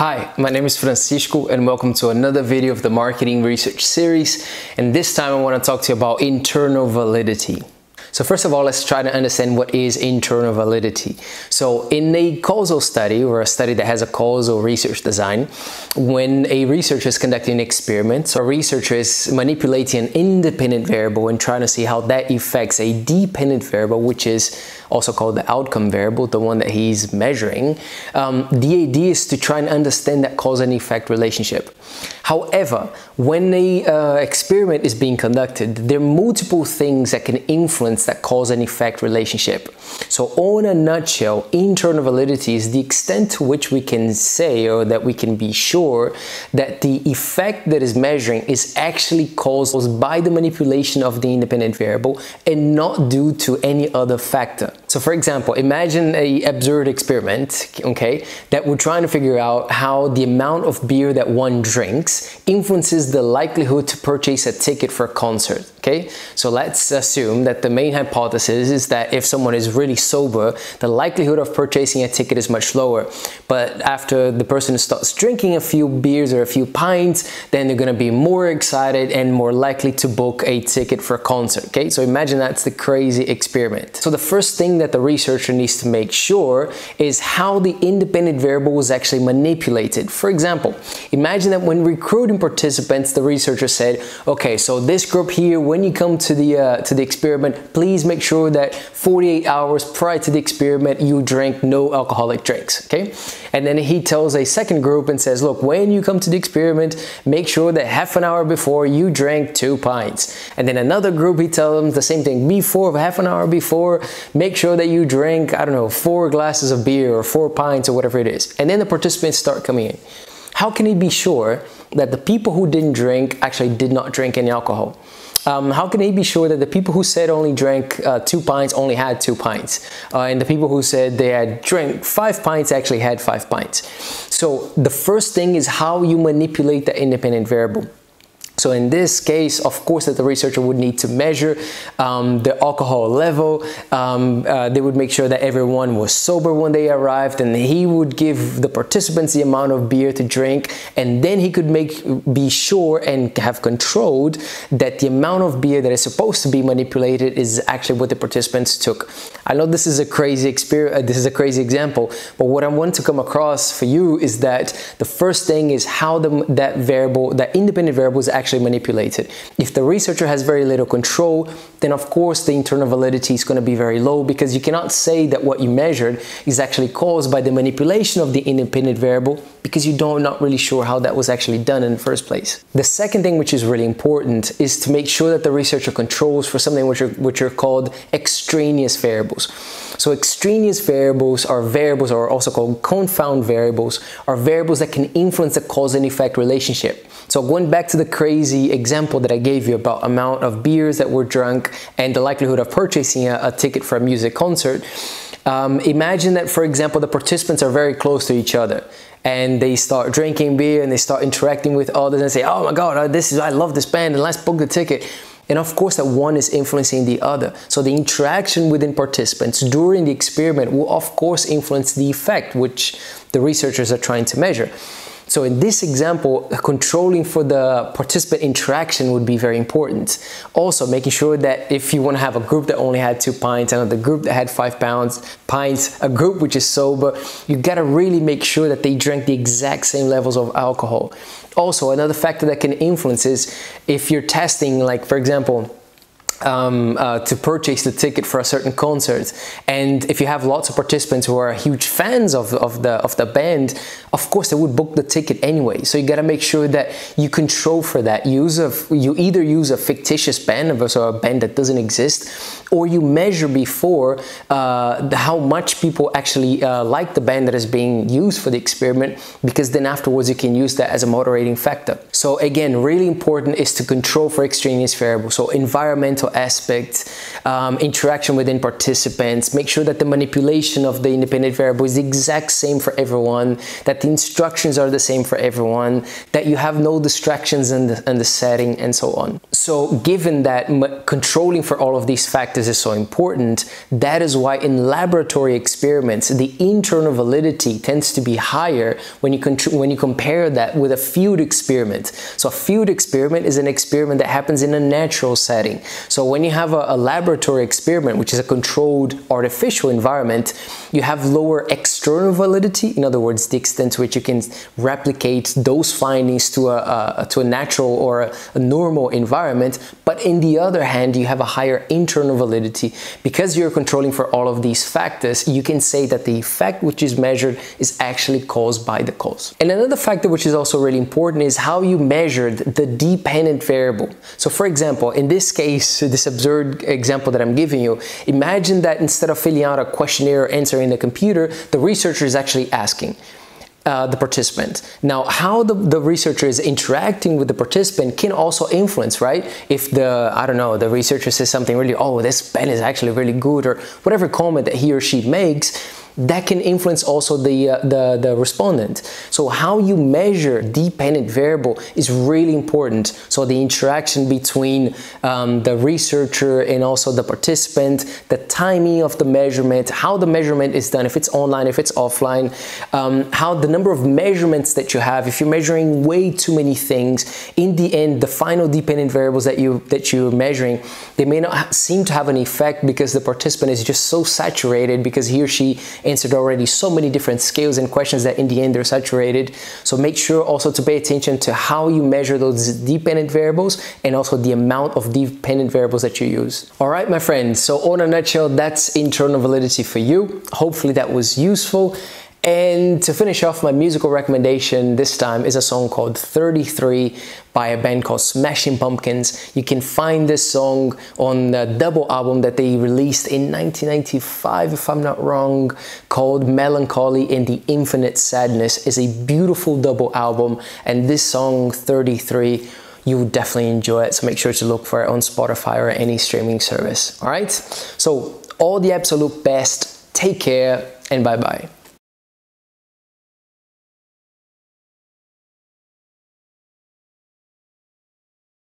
Hi, my name is Francisco and welcome to another video of the Marketing Research Series, and this time I want to talk to you about internal validity. So first of all, let's try to understand what is internal validity. So in a causal study, or a study that has a causal research design, when a researcher is conducting an experiment, a researcher is manipulating an independent variable and trying to see how that affects a dependent variable, which is also called the outcome variable, the one that he's measuring. The idea is to try and understand that cause and effect relationship. However, when an experiment is being conducted, there are multiple things that can influence that cause and effect relationship. So on a nutshell, internal validity is the extent to which we can say, or that we can be sure, that the effect that is measuring is actually caused by the manipulation of the independent variable and not due to any other factor. So for example, imagine an absurd experiment, okay, that we're trying to figure out how the amount of beer that one drinks influences the likelihood to purchase a ticket for a concert, okay? So let's assume that the main hypothesis is that if someone is really sober, the likelihood of purchasing a ticket is much lower. But after the person starts drinking a few beers or a few pints, then they're gonna be more excited and more likely to book a ticket for a concert, okay? So imagine that's the crazy experiment. So the first thing that the researcher needs to make sure is how the independent variable was actually manipulated. For example, imagine that when recruiting participants, the researcher said, okay, so this group here, when you come to the experiment, please make sure that 48 hours prior to the experiment you drink no alcoholic drinks, okay? And then he tells a second group and says, look, when you come to the experiment, make sure that half an hour before you drink 2 pints. And then another group, he tells them the same thing, before, half an hour before, make sure that you drink, I don't know, 4 glasses of beer or 4 pints or whatever it is. And then the participants start coming in. How can he be sure that the people who didn't drink actually did not drink any alcohol? How can he be sure that the people who said only drank 2 pints only had 2 pints? And the people who said they had drank 5 pints actually had 5 pints. So the first thing is how you manipulate the independent variable. So in this case, of course, that the researcher would need to measure the alcohol level. They would make sure that everyone was sober when they arrived, and he would give the participants the amount of beer to drink, and then he could be sure and have controlled that the amount of beer that is supposed to be manipulated is actually what the participants took. I know this is a crazy experiment, this is a crazy example, but what I want to come across for you is that the first thing is how that variable, that independent variable, is actually manipulated. If the researcher has very little control, then of course the internal validity is going to be very low, because you cannot say that what you measured is actually caused by the manipulation of the independent variable, because you don't not really sure how that was actually done in the first place. The second thing, which is really important, is to make sure that the researcher controls for something which are called extraneous variables. So extraneous variables are also called confound variables, are variables that can influence the cause and effect relationship. So going back to the crazy example that I gave you about amount of beers that were drunk and the likelihood of purchasing a ticket for a music concert, imagine that, for example, the participants are very close to each other and they start drinking beer and they start interacting with others and say, oh my God, I love this band and let's book the ticket. And of course that one is influencing the other. So the interaction within participants during the experiment will of course influence the effect which the researchers are trying to measure. So in this example, controlling for the participant interaction would be very important. Also making sure that if you want to have a group that only had 2 pints, another group that had 5 pints, a group which is sober, you got to really make sure that they drank the exact same levels of alcohol. Also, another factor that can influence is if you're testing, like for example, to purchase the ticket for a certain concert, and if you have lots of participants who are huge fans of the band, of course they would book the ticket anyway. So you got to make sure that you control for that. You either use a fictitious band, so a band that doesn't exist, or you measure before how much people actually like the band that is being used for the experiment, because then afterwards you can use that as a moderating factor. So again, really important is to control for extraneous variables, so environmental social aspects, interaction within participants, make sure that the manipulation of the independent variable is the exact same for everyone, that the instructions are the same for everyone, that you have no distractions in the setting, and so on. So given that controlling for all of these factors is so important, that is why in laboratory experiments, the internal validity tends to be higher when you compare that with a field experiment. So a field experiment is an experiment that happens in a natural setting. So when you have a laboratory experiment, which is a controlled artificial environment, you have lower external validity, in other words, the extent to which you can replicate those findings to a natural or a normal environment. But in the other hand, you have a higher internal validity. Because you're controlling for all of these factors, you can say that the effect which is measured is actually caused by the cause. And another factor which is also really important is how you measured the dependent variable. So for example, in this case, this absurd example that I'm giving you, imagine that instead of filling out a questionnaire or answering the computer, the researcher is actually asking the participant. Now, how the researcher is interacting with the participant can also influence, right? If the researcher says something really, oh, this pen is actually really good, or whatever comment that he or she makes, that can influence also the respondent. So how you measure dependent variable is really important. So the interaction between the researcher and also the participant, the timing of the measurement, how the measurement is done, if it's online, if it's offline, how the number of measurements that you have, if you're measuring way too many things, in the end, the final dependent variables that you're measuring, they may not seem to have an effect because the participant is just so saturated because he or she answered already so many different scales and questions that in the end they're saturated. So make sure also to pay attention to how you measure those dependent variables and also the amount of dependent variables that you use. All right, my friends, so on a nutshell, that's internal validity for you. Hopefully that was useful. And to finish off, my musical recommendation this time is a song called 33 by a band called Smashing Pumpkins. You can find this song on the double album that they released in 1995, if I'm not wrong, called Melancholy and the Infinite Sadness. It's a beautiful double album, and this song, 33, you will definitely enjoy it. So make sure to look for it on Spotify or any streaming service. All right, so all the absolute best. Take care and bye-bye.